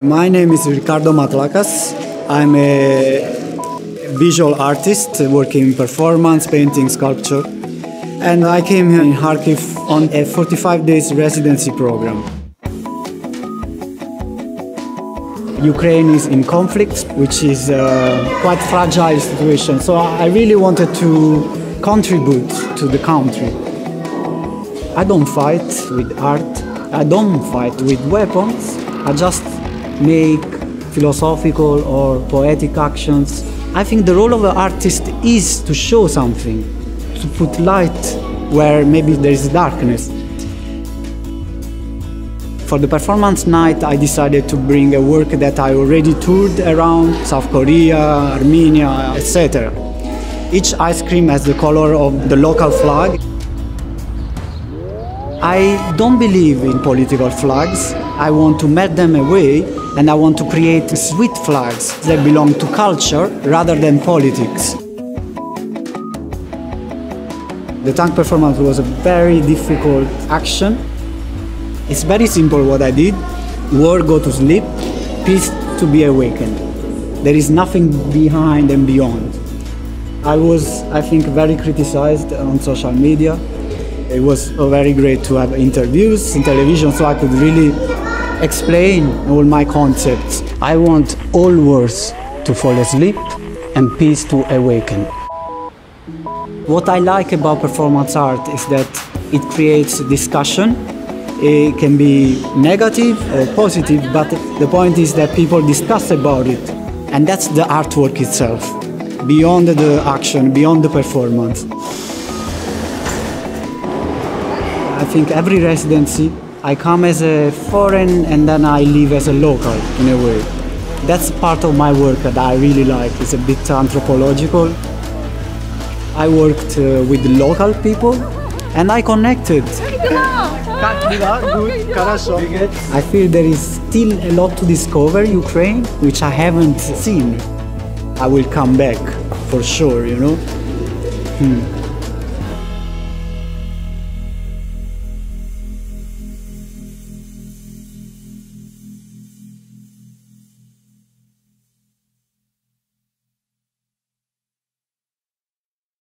My name is Riccardo Matlakas. I'm a visual artist working in performance, painting, sculpture. And I came here in Kharkiv on a 45-day residency program. Ukraine is in conflict, which is a quite fragile situation. So I really wanted to contribute to the country. I don't fight with art. I don't fight with weapons. I just make philosophical or poetic actions. I think the role of the artist is to show something, to put light where maybe there is darkness. For the performance night, I decided to bring a work that I already toured around South Korea, Armenia, etc. Each ice cream has the color of the local flag. I don't believe in political flags. I want to melt them away, and I want to create sweet flags that belong to culture rather than politics. The tank performance was a very difficult action. It's very simple what I did. War, go to sleep. Peace, to be awakened. There is nothing behind and beyond. I was, I think, very criticized on social media. It was very great to have interviews in television, so I could really explain all my concepts. I want all wars to fall asleep and peace to awaken. What I like about performance art is that it creates discussion. It can be negative or positive, but the point is that people discuss about it. And that's the artwork itself, beyond the action, beyond the performance. I think every residency, I come as a foreign and then I leave as a local, in a way. That's part of my work that I really like. It's a bit anthropological. I worked with local people and I connected. I feel there is still a lot to discover in Ukraine, which I haven't seen. I will come back, for sure, you know.